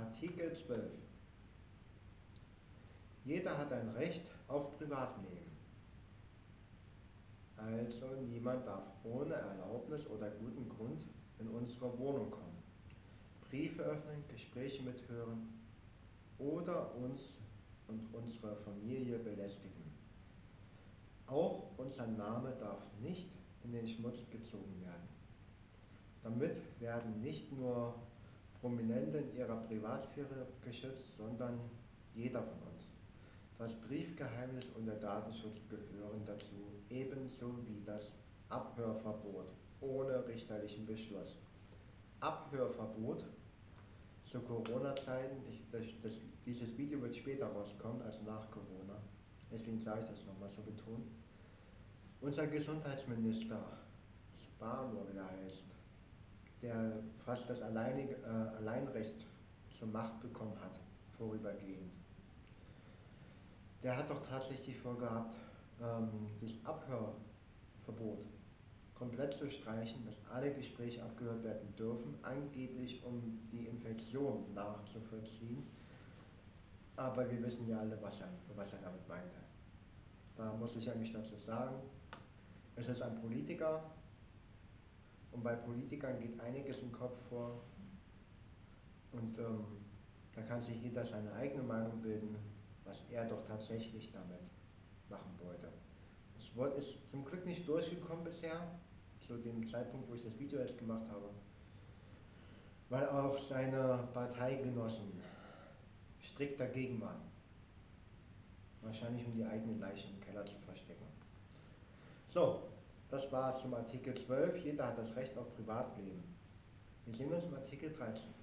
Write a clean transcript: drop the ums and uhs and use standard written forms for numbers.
Artikel 12. Jeder hat ein Recht auf Privatleben. Also niemand darf ohne Erlaubnis oder guten Grund in unsere Wohnung kommen, Briefe öffnen, Gespräche mithören oder uns und unsere Familie belästigen. Auch unser Name darf nicht in den Schmutz gezogen werden. Damit werden nicht nur Prominente in ihrer Privatsphäre geschützt, sondern jeder von uns. Das Briefgeheimnis und der Datenschutz gehören dazu, ebenso wie das Abhörverbot ohne richterlichen Beschluss. Abhörverbot zu Corona-Zeiten, dieses Video wird später rauskommen, also nach Corona, deswegen sage ich das nochmal so betont. Unser Gesundheitsminister, Spahn, wie er heißt, der fast das Alleinrecht zur Macht bekommen hat, vorübergehend. Der hat doch tatsächlich vorgehabt, das Abhörverbot komplett zu streichen, dass alle Gespräche abgehört werden dürfen, angeblich um die Infektion nachzuvollziehen. Aber wir wissen ja alle, was er damit meinte. Da muss ich ja nicht dazu sagen, es ist ein Politiker, und bei Politikern geht einiges im Kopf vor und da kann sich jeder seine eigene Meinung bilden, was er doch tatsächlich damit machen wollte. Das Wort ist zum Glück nicht durchgekommen bisher, zu dem Zeitpunkt, wo ich das Video jetzt gemacht habe, weil auch seine Parteigenossen strikt dagegen waren. Wahrscheinlich um die eigenen Leichen im Keller zu verstecken. So. Das war es zum Artikel 12. Jeder hat das Recht auf Privatleben. Wir sehen uns im Artikel 13.